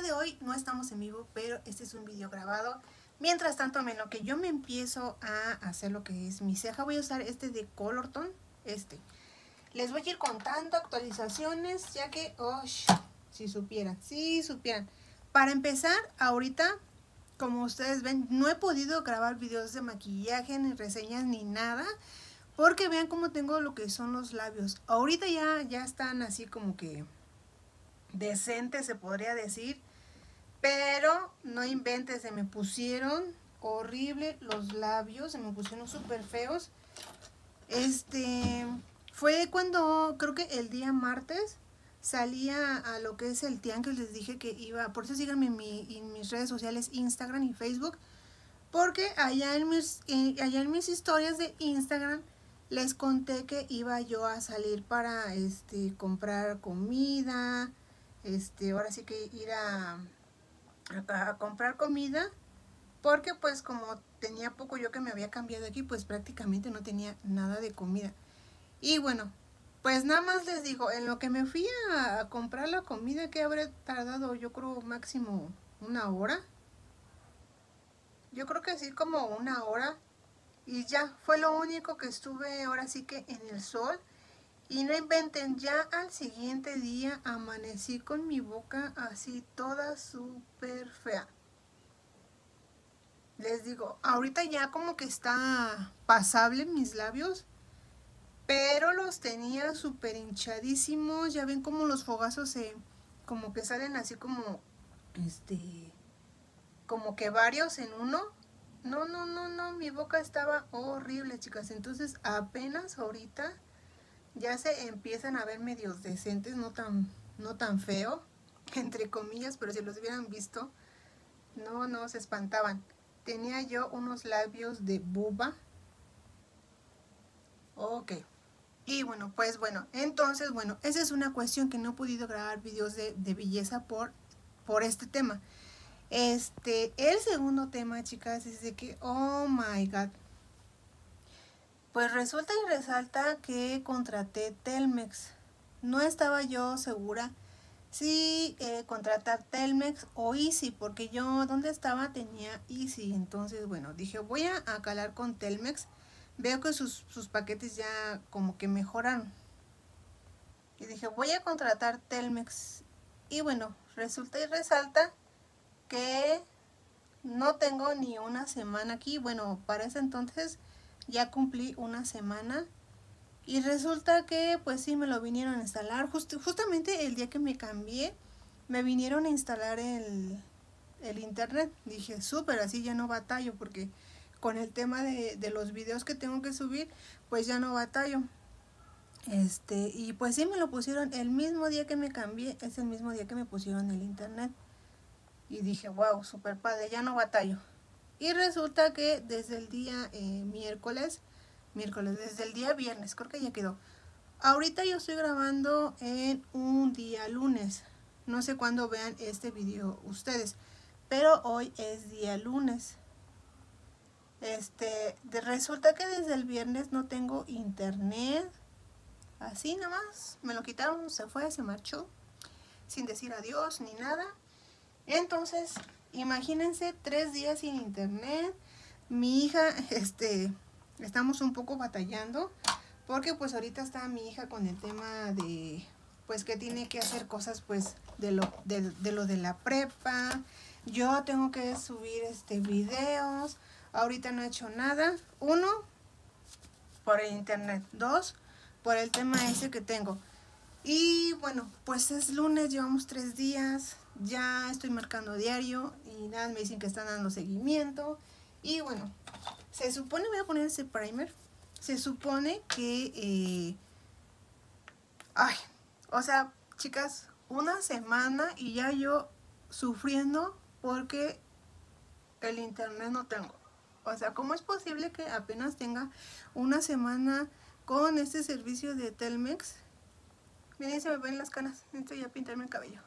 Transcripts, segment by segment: día de hoy no estamos en vivo, pero este es un video grabado. Mientras tanto, en lo que yo me empiezo a hacer lo que es mi ceja, voy a usar este de Colorton. Les voy a ir contando actualizaciones, ya que, oh, si supieran. Para empezar, ahorita, como ustedes ven, no he podido grabar videos de maquillaje, ni reseñas, ni nada. Porque vean cómo tengo lo que son los labios. Ahorita ya están así como que decentes, se podría decir. Pero no inventes, se me pusieron horrible los labios. Se me pusieron súper feos. Fue cuando, creo que el día martes, salía a lo que es el tianguis. Les dije que iba, por eso síganme en mis redes sociales, Instagram y Facebook. Porque allá en mis historias de Instagram les conté que iba yo a salir para comprar comida, ahora sí que ir a comprar comida, porque pues como tenía poco yo que me había cambiado aquí, pues prácticamente no tenía nada de comida. Y bueno, pues nada más les digo, en lo que me fui a comprar la comida, que habré tardado, yo creo máximo una hora. Yo creo que sí, como una hora. Y ya fue lo único que estuve ahora sí que en el sol. Y no inventen, ya al siguiente día amanecí con mi boca así toda súper fea. Les digo, ahorita ya como que está pasable mis labios. Pero los tenía súper hinchadísimos. Ya ven como los fogazos se... como que salen así como... como que varios en uno. No, mi boca estaba horrible, chicas. Entonces apenas ahorita ya se empiezan a ver medios decentes, no tan feo, entre comillas, pero si los hubieran visto, no se espantaban. Tenía yo unos labios de buba. Ok. Y bueno, pues bueno, entonces bueno, esa es una cuestión que no he podido grabar videos de belleza por este tema. El segundo tema, chicas, es de que, oh my god, pues resulta y resalta que contraté Telmex. No estaba yo segura si contratar Telmex o Easy, porque yo donde estaba tenía Easy. Entonces bueno, dije, voy a calar con Telmex. Veo que sus paquetes ya como que mejoraron y dije, voy a contratar Telmex. Y bueno, resulta y resalta que no tengo ni una semana aquí. Bueno, para ese entonces ya cumplí una semana. Y resulta que pues sí me lo vinieron a instalar. Justamente el día que me cambié, me vinieron a instalar el internet. Dije, súper, así ya no batallo, porque con el tema de los videos que tengo que subir, pues ya no batallo. Y pues sí me lo pusieron el mismo día que me cambié. Es el mismo día que me pusieron el internet. Y dije, wow, super padre, ya no batallo. Y resulta que desde el día desde el día viernes, creo que ya quedó. Ahorita yo estoy grabando en un día lunes. No sé cuándo vean este video ustedes, pero hoy es día lunes. Resulta que desde el viernes no tengo internet. Así nada más, me lo quitaron, se fue, se marchó, sin decir adiós ni nada. Entonces, imagínense, 3 días sin internet. Mi hija, estamos un poco batallando, porque pues ahorita está mi hija con el tema de, pues que tiene que hacer cosas, pues, de lo de la prepa. Yo tengo que subir, videos. Ahorita no he hecho nada. 1, por el internet. 2, por el tema ese que tengo. Y bueno, pues es lunes, llevamos 3 días. Ya estoy marcando diario y nada, me dicen que están dando seguimiento. Y bueno, se supone, voy a poner ese primer, se supone que, ay, o sea, chicas, una semana y ya yo sufriendo porque el internet no tengo. O sea, ¿cómo es posible que apenas tenga una semana con este servicio de Telmex? Miren, se me ven las canas, necesito ya pintarme el cabello.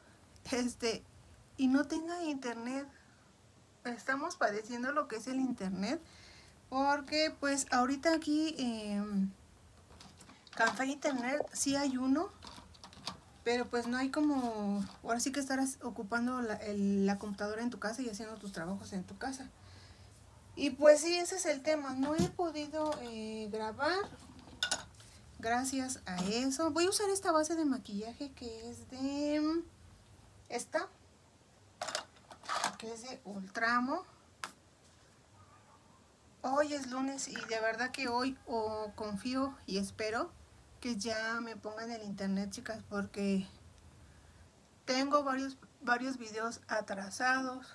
Y no tenga internet. Estamos padeciendo lo que es el internet, porque pues ahorita aquí café internet sí hay uno, Pero pues no hay como, ahora sí que estarás ocupando la computadora en tu casa y haciendo tus trabajos en tu casa. Y pues sí, ese es el tema. No he podido grabar gracias a eso. Voy a usar esta base de maquillaje que es de... esta, que es de Ultramo. Hoy es lunes y de verdad que hoy confío y espero que ya me pongan el internet, chicas, porque tengo varios videos atrasados.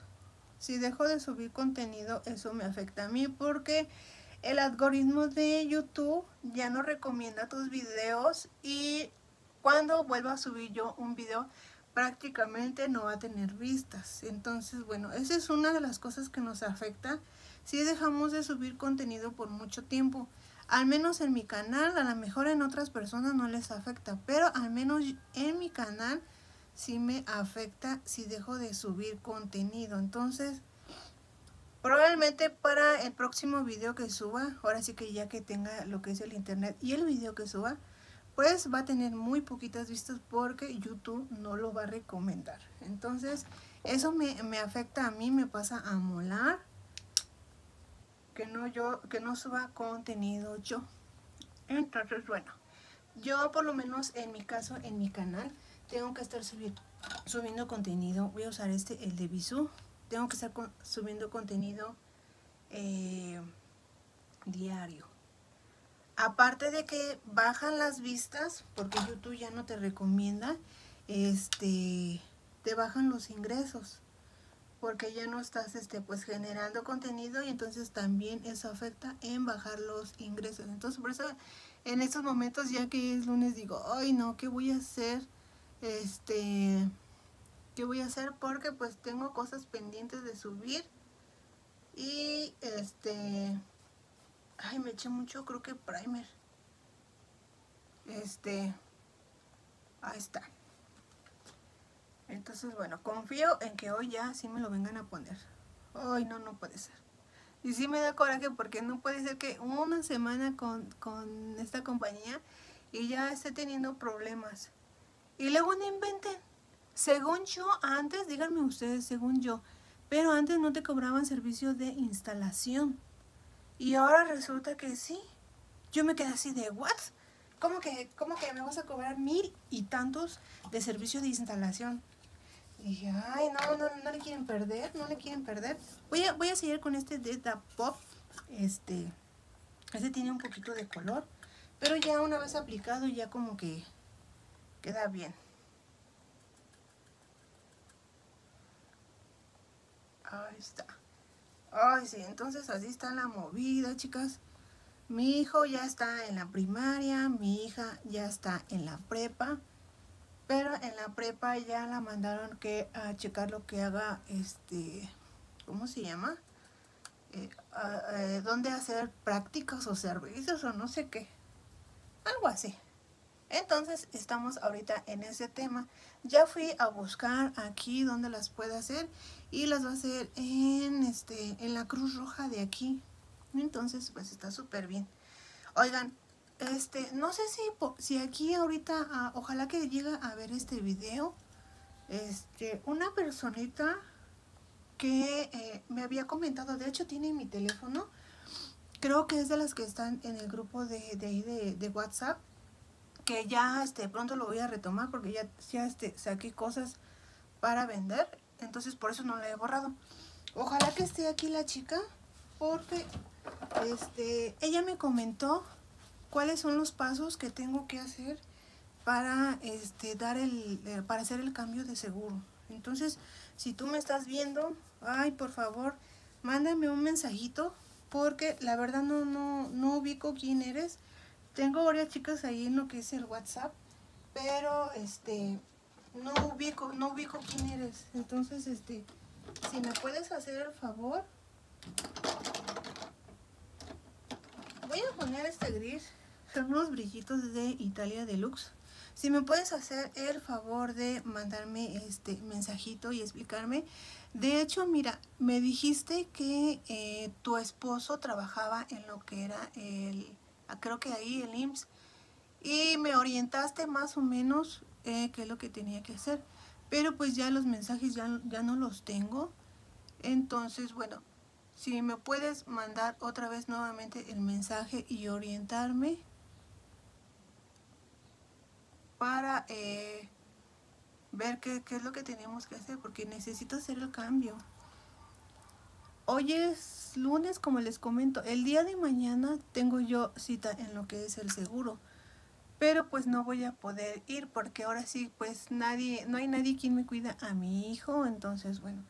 Si dejo de subir contenido, eso me afecta a mí porque el algoritmo de YouTube ya no recomienda tus videos, y cuando vuelva a subir yo un video prácticamente no va a tener vistas. Entonces, bueno, esa es una de las cosas que nos afecta si dejamos de subir contenido por mucho tiempo. Al menos en mi canal, a lo mejor en otras personas no les afecta, pero al menos en mi canal sí me afecta si dejo de subir contenido. Entonces, probablemente para el próximo video que suba, ahora sí que ya que tenga lo que es el internet y el video que suba, pues va a tener muy poquitas vistas porque YouTube no lo va a recomendar. Entonces, eso me afecta a mí, me pasa a molar. Que no suba contenido yo. Entonces, bueno, yo por lo menos en mi caso, en mi canal, tengo que estar subiendo contenido. Voy a usar el de Bisú. Tengo que estar subiendo contenido diario. Aparte de que bajan las vistas, porque YouTube ya no te recomienda, te bajan los ingresos, porque ya no estás pues generando contenido, y entonces también eso afecta en bajar los ingresos. Entonces por eso en estos momentos, ya que es lunes, digo, ay no, ¿qué voy a hacer? ¿Qué voy a hacer? Porque pues tengo cosas pendientes de subir. Y ay, me eché mucho, creo que primer. Ahí está. Entonces, bueno, confío en que hoy ya sí me lo vengan a poner. Ay, no, no puede ser. Y sí me da coraje porque no puede ser que una semana con esta compañía y ya esté teniendo problemas. Y luego no inventen. Según yo, antes, díganme ustedes, según yo, pero antes no te cobraban servicio de instalación. Y ahora resulta que sí. Yo me quedé así de, ¿what? ¿Cómo que me vas a cobrar 1000 y tantos de servicio de instalación? Y dije, ay, no le quieren perder, Voy a seguir con este de Dapop. Este tiene un poquito de color, pero ya una vez aplicado ya como que queda bien. Ahí está. Ay, sí, entonces así está la movida, chicas. Mi hijo ya está en la primaria, mi hija ya está en la prepa, pero en la prepa ya la mandaron a checar lo que haga, ¿cómo se llama? ¿Dónde hacer prácticas o servicios o no sé qué? Algo así. Entonces estamos ahorita en ese tema. Ya fui a buscar aquí donde las puede hacer, y las va a hacer en la Cruz Roja de aquí. Entonces pues está súper bien. Oigan, no sé si aquí ahorita, ojalá que llegue a ver este video, una personita que me había comentado, de hecho tiene mi teléfono, creo que es de las que están en el grupo de WhatsApp, que ya pronto lo voy a retomar porque ya saqué cosas para vender, entonces por eso no la he borrado. Ojalá que esté aquí la chica, porque ella me comentó cuáles son los pasos que tengo que hacer para para hacer el cambio de seguro. Entonces, si tú me estás viendo, ay, por favor, mándame un mensajito, porque la verdad no ubico quién eres. Tengo varias chicas ahí en lo que es el WhatsApp, pero no ubico quién eres. Entonces, si me puedes hacer el favor. Voy a poner gris, son unos brillitos de Italia Deluxe. Si me puedes hacer el favor de mandarme este mensajito y explicarme. De hecho, mira, me dijiste que tu esposo trabajaba en lo que era creo que ahí el IMSS, y me orientaste más o menos qué es lo que tenía que hacer. Pero pues ya los mensajes ya no los tengo. Entonces, bueno, si me puedes mandar otra vez nuevamente el mensaje y orientarme para ver qué es lo que tenemos que hacer, porque necesito hacer el cambio. Hoy es lunes, como les comento. El día de mañana tengo yo cita en lo que es el seguro, pero pues no voy a poder ir porque ahora sí pues nadie, no hay nadie quien me cuida a mi hijo. Entonces, bueno,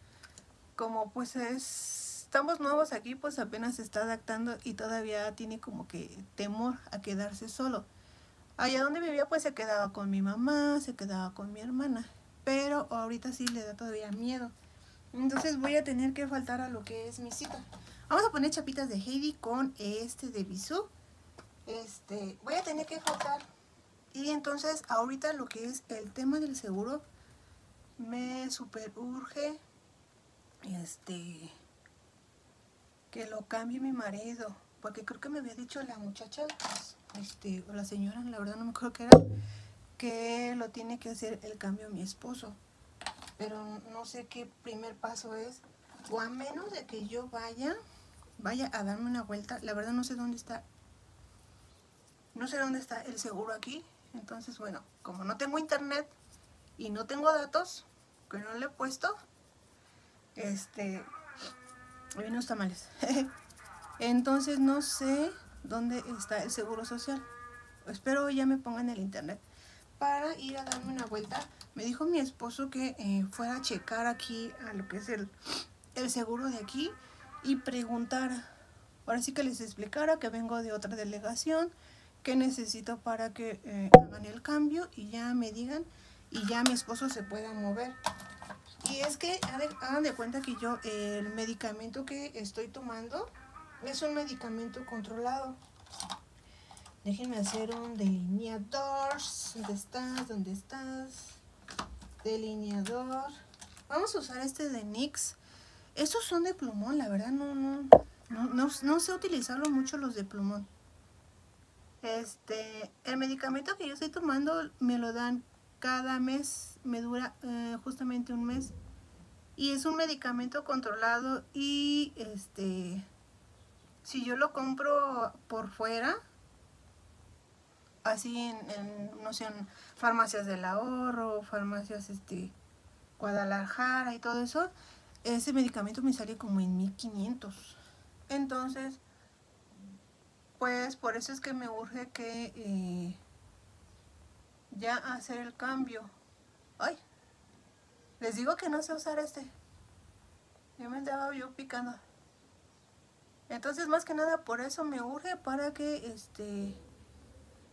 como pues estamos nuevos aquí, pues apenas se está adaptando y todavía tiene como que temor a quedarse solo. Allá donde vivía pues se quedaba con mi mamá, se quedaba con mi hermana, pero ahorita sí le da todavía miedo. Entonces voy a tener que faltar a lo que es mi cita. Vamos a poner chapitas de Heidi con este de Bisú. Voy a tener que faltar. Y entonces ahorita lo que es el tema del seguro me super urge que lo cambie mi marido, porque creo que me había dicho la muchacha, o la señora, la verdad no me acuerdo qué era, que lo tiene que hacer el cambio mi esposo. Pero no sé qué primer paso es, o a menos de que yo vaya a darme una vuelta. La verdad no sé dónde está, el seguro aquí. Entonces, bueno, como no tengo internet y no tengo datos, que no le he puesto, hay unos tamales. Entonces no sé dónde está el seguro social. Espero ya me pongan el internet para ir a darme una vuelta. Me dijo mi esposo que fuera a checar aquí a lo que es el seguro de aquí y preguntara. Ahora sí que les explicara que vengo de otra delegación, que necesito para que hagan el cambio y ya me digan y ya mi esposo se pueda mover. Y es que hagan de cuenta que yo el medicamento que estoy tomando es un medicamento controlado. Déjenme hacer un delineador. ¿Dónde estás? Delineador. Vamos a usar este de NYX. Estos son de plumón, la verdad no sé utilizarlo mucho los de plumón. El medicamento que yo estoy tomando me lo dan cada mes. Me dura justamente un mes. Y es un medicamento controlado. Y si yo lo compro por fuera, así no sé, en farmacias del ahorro, farmacias Guadalajara y todo eso, ese medicamento me sale como en 1500. Entonces, pues por eso es que me urge que ya hacer el cambio. Ay, les digo que no sé usar yo me andaba yo picando. Entonces, más que nada por eso me urge, para que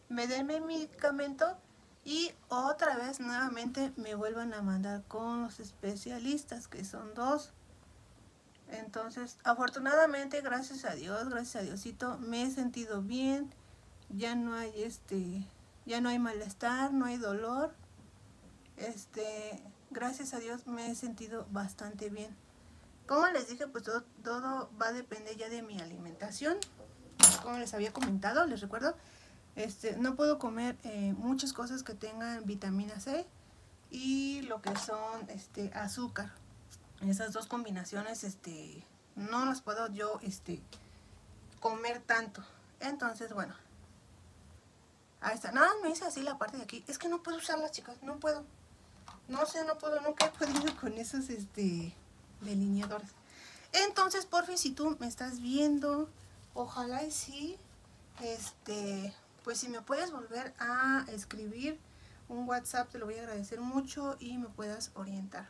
me den mi medicamento y otra vez nuevamente me vuelvan a mandar con los especialistas, que son dos. Entonces, afortunadamente, gracias a Dios, gracias a Diosito, me he sentido bien. Ya no hay ya no hay malestar, no hay dolor. Gracias a Dios me he sentido bastante bien. Como les dije, pues todo va a depender ya de mi alimentación. Como les había comentado, les recuerdo, no puedo comer muchas cosas que tengan vitamina C y lo que son azúcar. Esas dos combinaciones no las puedo yo comer tanto. Entonces, bueno, ahí está. Nada más me hice así la parte de aquí. Es que no puedo usarlas, chicas, no puedo. No sé, no puedo, nunca he podido con esos delineadores. Entonces, porfis, si tú me estás viendo, ojalá y sí, pues si me puedes volver a escribir un WhatsApp, te lo voy a agradecer mucho y me puedas orientar.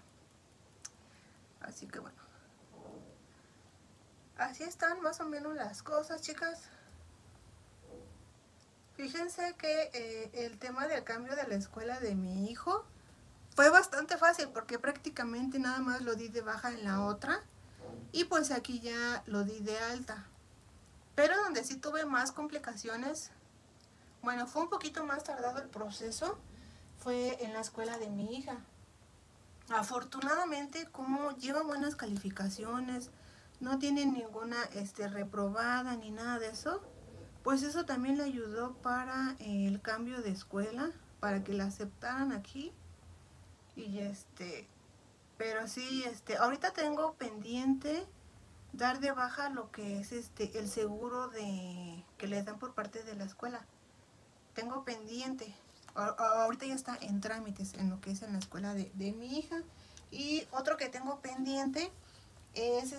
Así que bueno, así están más o menos las cosas, chicas. Fíjense que el tema del cambio de la escuela de mi hijo fue bastante fácil, porque prácticamente nada más lo di de baja en la otra y pues aquí ya lo di de alta. Pero donde sí tuve más complicaciones, bueno, fue un poquito más tardado el proceso, fue en la escuela de mi hija. Afortunadamente, como lleva buenas calificaciones, no tiene ninguna reprobada ni nada de eso, pues eso también le ayudó para el cambio de escuela, para que la aceptaran aquí. Y pero sí, ahorita tengo pendiente dar de baja lo que es el seguro que les dan por parte de la escuela. Tengo pendiente. Ahorita ya está en trámites en lo que es en la escuela de mi hija. Y otro que tengo pendiente es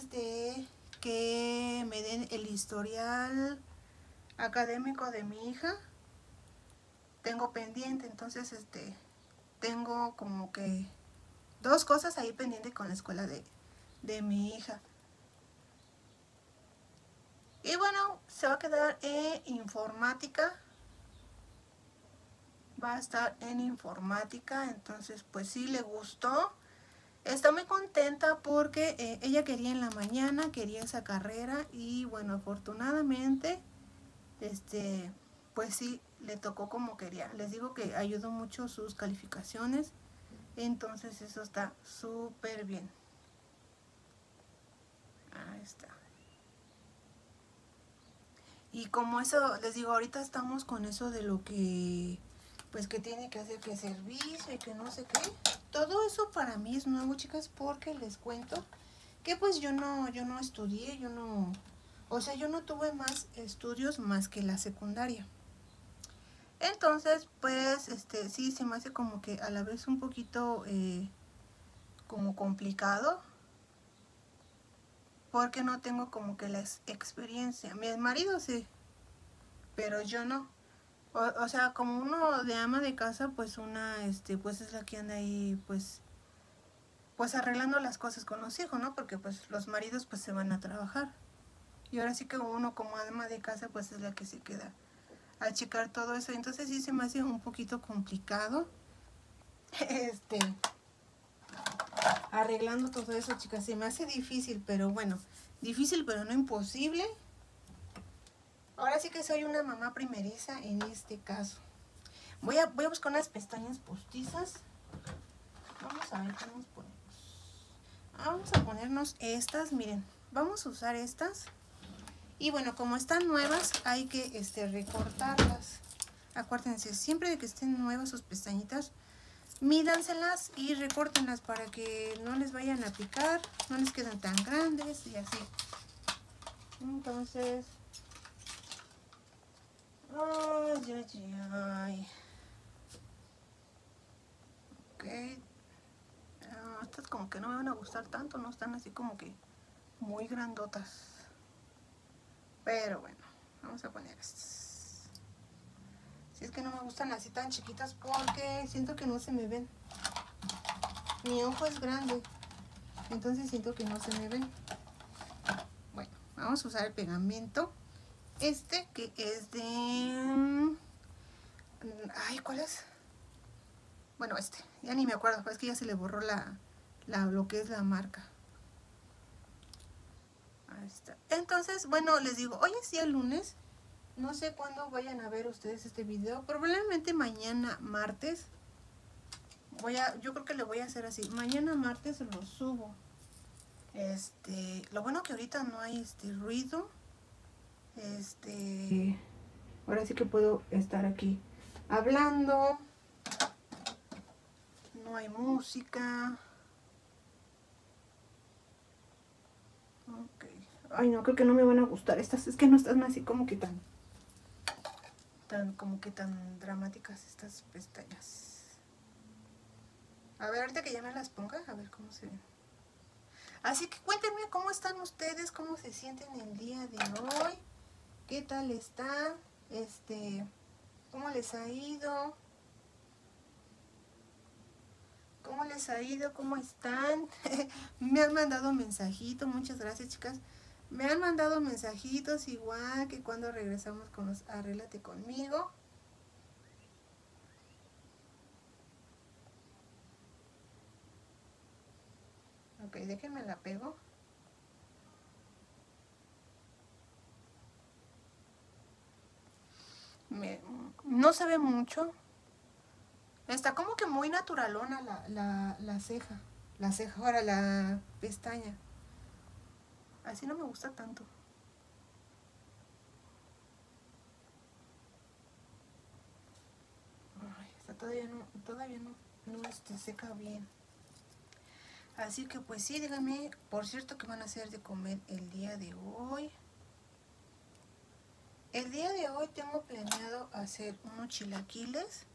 que me den el historial académico de mi hija. Tengo pendiente, entonces tengo como que dos cosas ahí pendientes con la escuela de mi hija. Y bueno, se va a quedar en informática. Va a estar en informática, entonces pues sí le gustó. Está muy contenta porque ella quería en la mañana, quería esa carrera y bueno, afortunadamente, pues sí, le tocó como quería. Les digo que ayudó mucho sus calificaciones, entonces eso está súper bien. Ahí está. Y como eso, les digo, ahorita estamos con eso de lo que, pues que tiene que hacer, que servicio y que no sé qué. Todo eso para mí es nuevo, chicas, porque les cuento que pues yo no estudié, yo no tuve más estudios más que la secundaria. Entonces, pues, sí, se me hace como que a la vez un poquito como complicado, porque no tengo como que la experiencia. Mi marido sí, pero yo no. O sea, como uno de ama de casa, pues una, pues es la que anda ahí, pues arreglando las cosas con los hijos, ¿no? Porque pues los maridos pues se van a trabajar. Y ahora sí que uno como ama de casa, pues es la que se queda a checar todo eso. Entonces sí se me hace un poquito complicado, arreglando todo eso, chicas. Se me hace difícil, pero bueno, difícil pero no imposible. Ahora sí que soy una mamá primeriza en este caso. Voy a buscar unas pestañas postizas. Vamos a ver qué nos ponemos. Vamos a ponernos estas, miren. Vamos a usar estas. Y bueno, como están nuevas, hay que recortarlas. Acuérdense, siempre de que estén nuevas sus pestañitas, mídanselas y recórtenlas para que no les vayan a picar. No les quedan tan grandes y así. Entonces... Ay, ay, ay. Ok. Estas como que no me van a gustar tanto, no están así como que muy grandotas. Pero bueno, vamos a poner estas. Si es que no me gustan así tan chiquitas porque siento que no se me ven. Mi ojo es grande, entonces siento que no se me ven. Bueno, vamos a usar el pegamento. Que es de... Ay, ¿cuál es? Bueno, ya ni me acuerdo, es que ya se le borró lo que es la marca. Ahí está. Entonces, bueno, les digo, hoy es día lunes. No sé cuándo vayan a ver ustedes este video. Probablemente mañana martes. Yo creo que le voy a hacer así. Mañana martes lo subo. Lo bueno que ahorita no hay ruido. Ahora sí que puedo estar aquí hablando. No hay música. Ok. Ay, no, creo que no me van a gustar estas. Es que no están así como que tan dramáticas estas pestañas. A ver, ahorita que ya me las ponga, a ver cómo se ven. Así que cuéntenme cómo están ustedes, cómo se sienten el día de hoy. ¿Qué tal están? ¿Cómo les ha ido? ¿Cómo les ha ido? ¿Cómo están? Me han mandado mensajitos, muchas gracias, chicas. Me han mandado mensajitos igual que cuando regresamos con los Arréglate Conmigo. Ok, déjenme la pego. No se ve mucho. Está como que muy naturalona la ceja. La ceja, ahora la pestaña. Así no me gusta tanto. todavía no seca bien. Así que pues sí, díganme, por cierto, que van a hacer de comer el día de hoy. El día de hoy tengo planeado hacer unos chilaquiles.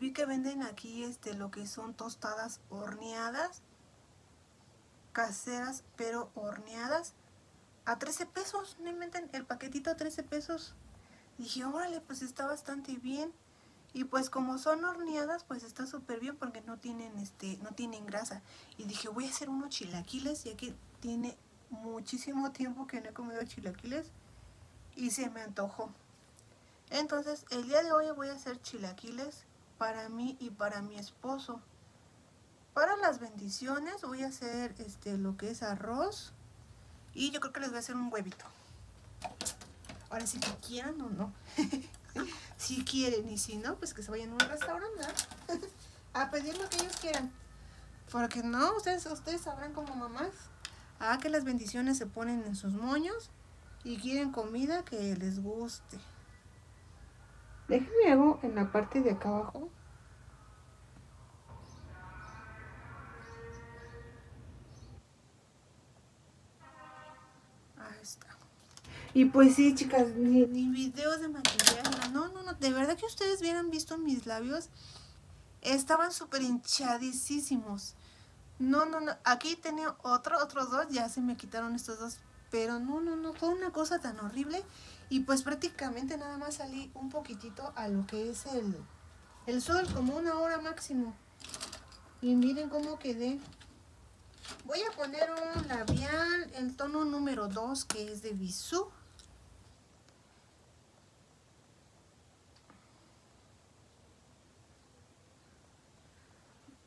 Vi que venden aquí lo que son tostadas horneadas, caseras pero horneadas, a 13 pesos, no inventen, el paquetito a 13 pesos. Dije, órale, pues está bastante bien. Y pues como son horneadas, pues está súper bien porque no tienen, no tienen grasa. Y dije, voy a hacer unos chilaquiles, ya que tiene muchísimo tiempo que no he comido chilaquiles y se me antojó. Entonces el día de hoy voy a hacer chilaquiles para mí y para mi esposo. Para las bendiciones voy a hacer lo que es arroz. Y yo creo que les voy a hacer un huevito. Ahora sí, que quieran o no. Si quieren, y si no, pues que se vayan a un restaurante a pedir lo que ellos quieran. Porque no, ustedes sabrán como mamás. Ah, que las bendiciones se ponen en sus moños y quieren comida que les guste. Déjenme algo en la parte de acá abajo. Ahí está. Y pues sí, chicas, ni videos de maquillaje, no, de verdad que ustedes hubieran visto mis labios, estaban súper hinchadísimos. No, aquí tenía otros dos, ya se me quitaron estos dos, pero no, fue una cosa tan horrible. Y pues prácticamente nada más salí un poquitito a lo que es el sol, como una hora máximo. Y miren cómo quedé. Voy a poner un labial, el tono número 2, que es de Bisú.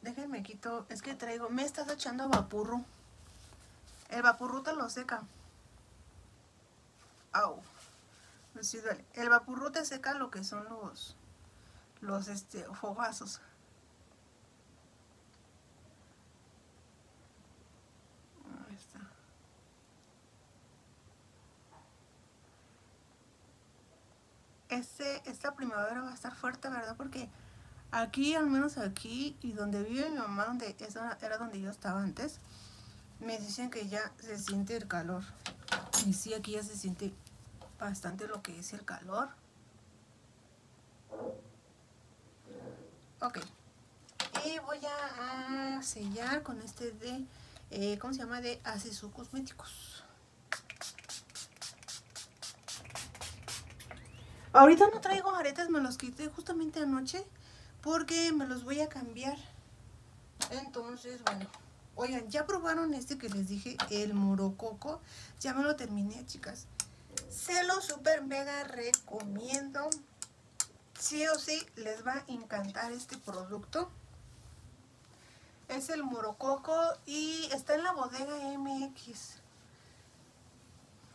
Déjenme quito, es que traigo, me estás echando vaporru. El vaporru te lo seca. Au. Sí, duele. El vaporru te seca lo que son los fogazos. Ahí está. Esta primavera va a estar fuerte, ¿verdad? Porque aquí, al menos aquí, y donde vive mi mamá, donde era donde yo estaba antes, me dicen que ya se siente el calor. Y sí, aquí ya se siente bastante lo que es el calor. Ok, y voy a sellar con de ¿cómo se llama? De Asesú Cosméticos. Ahorita no traigo aretes, me los quité justamente anoche porque me los voy a cambiar. Entonces, bueno, oigan, ya probaron que les dije, el morococo. Ya me lo terminé, chicas. Se lo super mega recomiendo. Sí o sí les va a encantar este producto. Es el morococo y está en la bodega MX.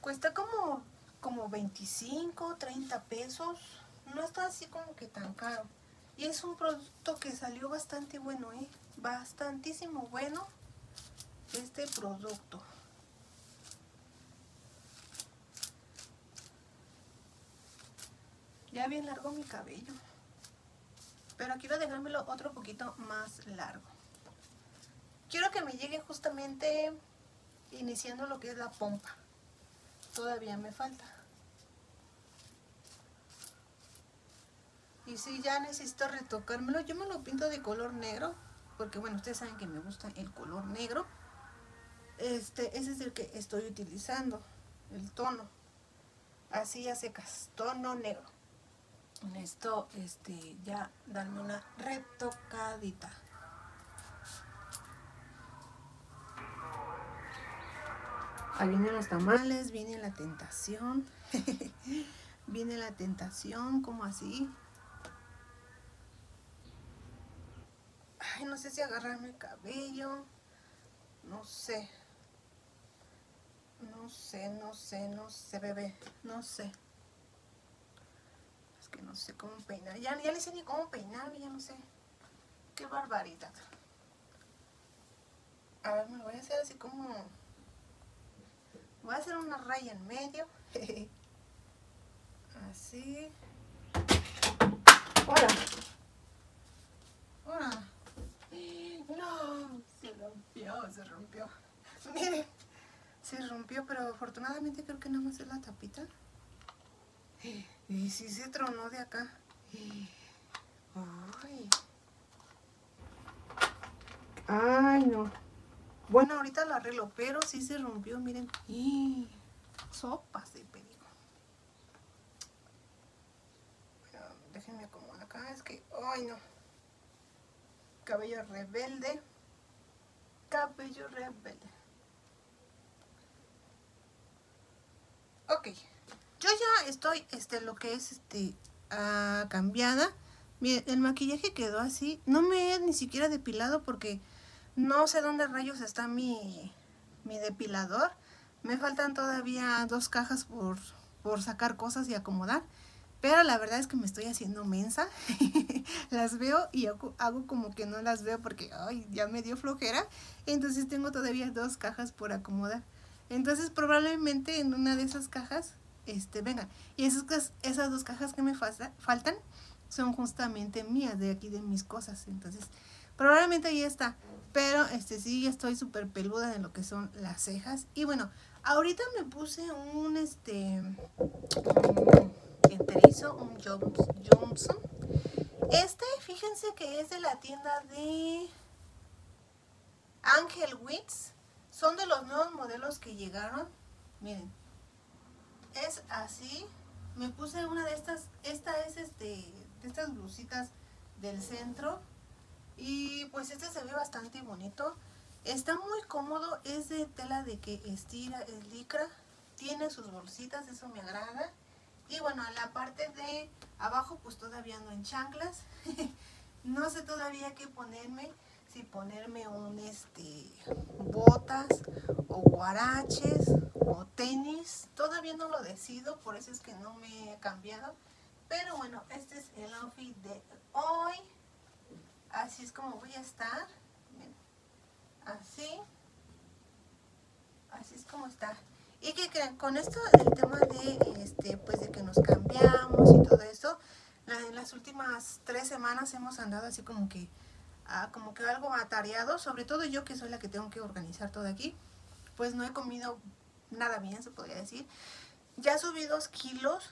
Cuesta como 25, 30 pesos. No está así como que tan caro. Y es un producto que salió bastante bueno, ¿eh? Bastantísimo bueno este producto. Ya bien largo mi cabello, pero quiero dejármelo otro poquito más largo. Quiero que me llegue justamente iniciando lo que es la pompa. Todavía me falta. Y si ya necesito retocármelo, yo me lo pinto de color negro, porque bueno, ustedes saben que me gusta el color negro. Ese es el que estoy utilizando, el tono. Así a secas, tono negro. Necesito ya darme una retocadita. Ahí vienen los tamales, viene la tentación. Viene la tentación, como así. Ay, no sé si agarrarme el cabello. No sé, bebé. No sé. Que no sé cómo peinar, ya le sé ni cómo peinar, ya no sé, qué barbaridad. A ver, me lo voy a hacer así como, voy a hacer una raya en medio, así. Hola. rompió, pero afortunadamente creo que nada más es la tapita. Y sí se tronó de acá. Ay. Ay, no. Bueno, ahorita lo arreglo, pero sí se rompió, miren. Y sopas de pedido. Bueno, déjenme acomodar acá, es que... Ay, no. Cabello rebelde. Cabello rebelde. Ok. Yo ya estoy, lo que es, cambiada. Miren, el maquillaje quedó así. No me he ni siquiera depilado porque... No sé dónde rayos está mi depilador. Me faltan todavía 2 cajas por sacar cosas y acomodar. Pero la verdad es que me estoy haciendo mensa. Las veo y hago como que no las veo porque ay, ya me dio flojera. Entonces tengo todavía 2 cajas por acomodar. Entonces probablemente en una de esas cajas, venga. Y esas 2 cajas que me faltan son justamente mías, de aquí de mis cosas. Entonces... Probablemente ahí está, pero sí ya estoy súper peluda en lo que son las cejas. Y bueno, ahorita me puse un enterizo, un Johnson. Fíjense que es de la tienda de Angel Wits. Son de los nuevos modelos que llegaron. Miren, es así. Me puse una de estas, esta es de estas blusitas del centro. Y pues se ve bastante bonito. Está muy cómodo. Es de tela de que estira, es licra. Tiene sus bolsitas, eso me agrada. Y bueno, la parte de abajo pues todavía no en chanclas. No sé todavía qué ponerme. Si ponerme un botas o guaraches o tenis. Todavía no lo decido, por eso es que no me he cambiado. Pero bueno, este es el outfit de hoy. Así es como voy a estar. Miren. Así. Así es como está. Y que crean, con esto el tema de pues de que nos cambiamos y todo eso, en las últimas 3 semanas hemos andado así como que algo atareado, sobre todo yo que soy la que tengo que organizar todo aquí. Pues no he comido nada bien, se podría decir. Ya subí 2 kilos,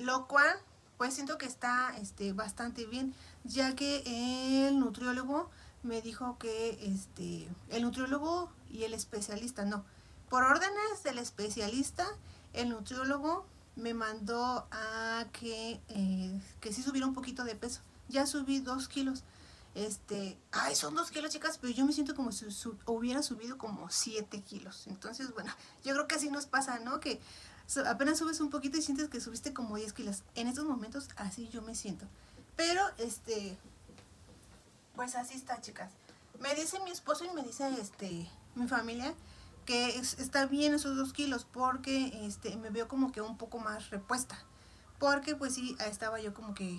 lo cual pues siento que está bastante bien, ya que el nutriólogo me dijo que el nutriólogo y el especialista, no, por órdenes del especialista, el nutriólogo me mandó a que sí subiera un poquito de peso. Ya subí 2 kilos, ay, son 2 kilos, chicas, pero yo me siento como si hubiera subido como 7 kilos. Entonces, bueno, yo creo que así nos pasa, ¿no? Que apenas subes un poquito y sientes que subiste como 10 kilos. En estos momentos así yo me siento. Pero, pues así está, chicas. Me dice mi esposo y me dice, mi familia, que está bien esos 2 kilos porque, me veo como que un poco más repuesta. Porque, pues sí, estaba yo como que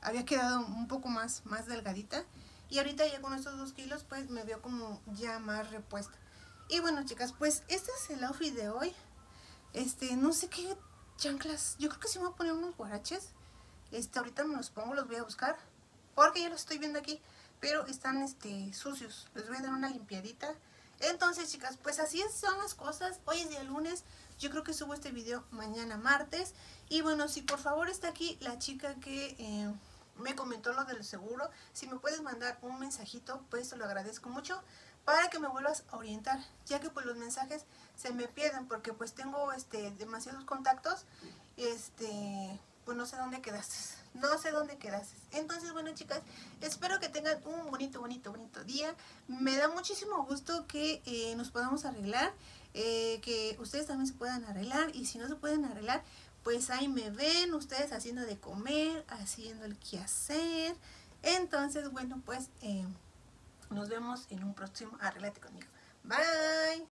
había quedado un poco más delgadita. Y ahorita ya con estos 2 kilos, pues me veo como ya más repuesta. Y bueno, chicas, pues este es el outfit de hoy. No sé qué chanclas. Yo creo que sí me voy a poner unos guaraches. Ahorita me los pongo, los voy a buscar. Porque ya los estoy viendo aquí. Pero están, sucios. Les voy a dar una limpiadita. Entonces, chicas, pues así son las cosas. Hoy es día lunes. Yo creo que subo este video mañana martes. Y bueno, si por favor está aquí la chica que me comentó lo del seguro, si me puedes mandar un mensajito, pues te lo agradezco mucho, para que me vuelvas a orientar, ya que pues los mensajes se me pierden, porque pues tengo demasiados contactos, pues no sé dónde quedaste, entonces bueno, chicas, espero que tengan un bonito día. Me da muchísimo gusto que nos podamos arreglar, que ustedes también se puedan arreglar, y si no se pueden arreglar, pues ahí me ven, ustedes haciendo de comer, haciendo el quehacer. Entonces bueno, pues nos vemos en un próximo Arréglate Conmigo. Bye.